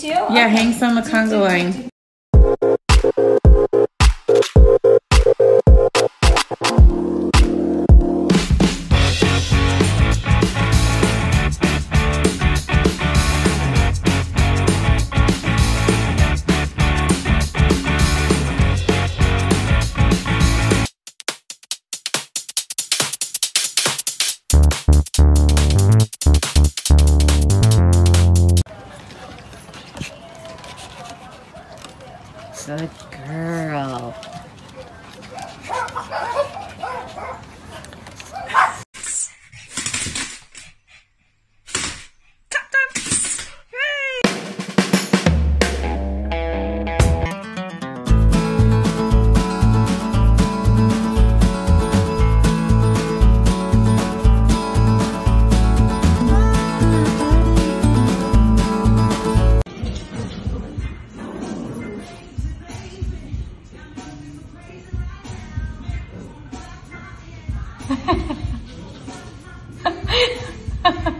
too? Yeah, okay. Hang some matango line. Good girl. Ha, ha, ha.